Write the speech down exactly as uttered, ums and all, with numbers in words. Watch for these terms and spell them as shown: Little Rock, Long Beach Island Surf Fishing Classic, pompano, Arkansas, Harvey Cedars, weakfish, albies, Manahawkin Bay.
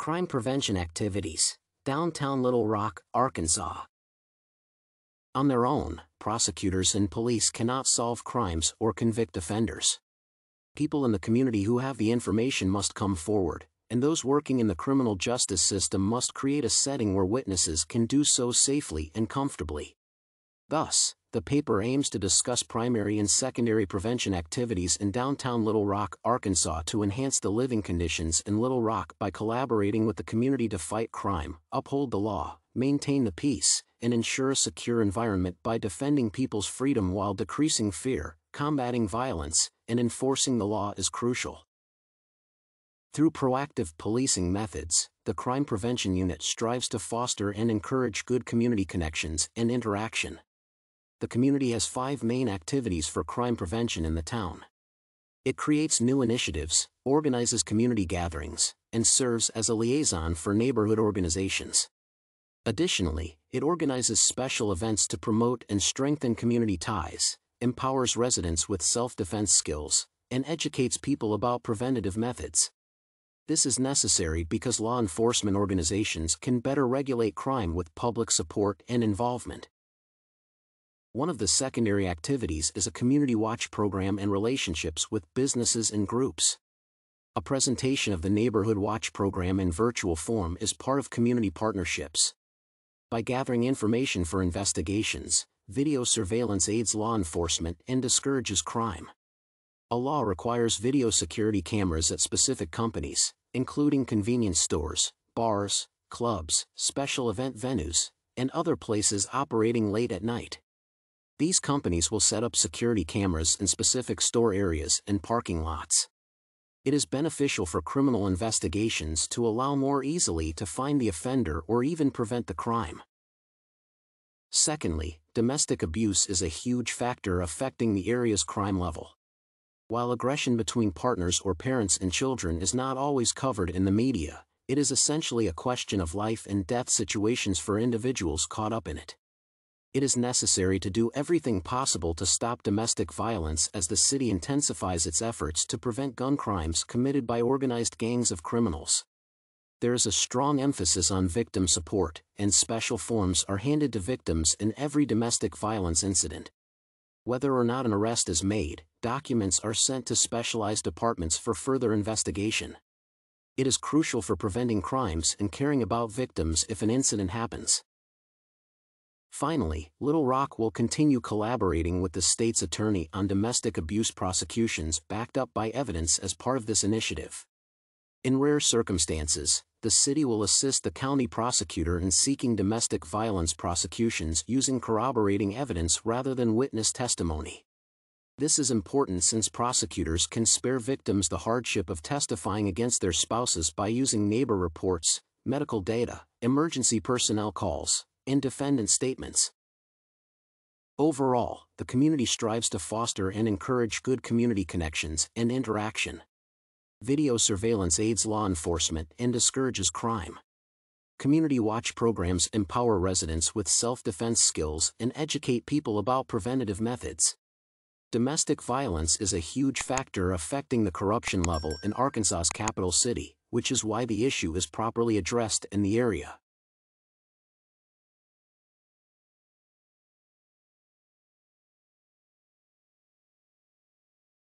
Crime prevention activities, downtown Little Rock, Arkansas. On their own, prosecutors and police cannot solve crimes or convict offenders. People in the community who have the information must come forward, and those working in the criminal justice system must create a setting where witnesses can do so safely and comfortably. Thus, the paper aims to discuss primary and secondary prevention activities in downtown Little Rock, Arkansas to enhance the living conditions in Little Rock by collaborating with the community to fight crime, uphold the law, maintain the peace, and ensure a secure environment by defending people's freedom while decreasing fear, combating violence, and enforcing the law is crucial. Through proactive policing methods, the Crime Prevention Unit strives to foster and encourage good community connections and interaction. The community has five main activities for crime prevention in the town. It creates new initiatives, organizes community gatherings, and serves as a liaison for neighborhood organizations. Additionally, it organizes special events to promote and strengthen community ties, empowers residents with self-defense skills, and educates people about preventative methods. This is necessary because law enforcement organizations can better regulate crime with public support and involvement. One of the secondary activities is a community watch program and relationships with businesses and groups. A presentation of the Neighborhood Watch program in virtual form is part of community partnerships. By gathering information for investigations, video surveillance aids law enforcement and discourages crime. A law requires video security cameras at specific companies, including convenience stores, bars, clubs, special event venues, and other places operating late at night. These companies will set up security cameras in specific store areas and parking lots. It is beneficial for criminal investigations to allow more easily to find the offender or even prevent the crime. Secondly, domestic abuse is a huge factor affecting the area's crime level. While aggression between partners or parents and children is not always covered in the media, it is essentially a question of life and death situations for individuals caught up in it. It is necessary to do everything possible to stop domestic violence as the city intensifies its efforts to prevent gun crimes committed by organized gangs of criminals. There is a strong emphasis on victim support, and special forms are handed to victims in every domestic violence incident. Whether or not an arrest is made, documents are sent to specialized departments for further investigation. It is crucial for preventing crimes and caring about victims if an incident happens. Finally, Little Rock will continue collaborating with the state's attorney on domestic abuse prosecutions backed up by evidence as part of this initiative. In rare circumstances, the city will assist the county prosecutor in seeking domestic violence prosecutions using corroborating evidence rather than witness testimony. This is important since prosecutors can spare victims the hardship of testifying against their spouses by using neighbor reports, medical data, emergency personnel calls, and defendant statements. Overall, the community strives to foster and encourage good community connections and interaction. Video surveillance aids law enforcement and discourages crime. Community watch programs empower residents with self-defense skills and educate people about preventative methods. Domestic violence is a huge factor affecting the corruption level in Arkansas's capital city, which is why the issue is properly addressed in the area.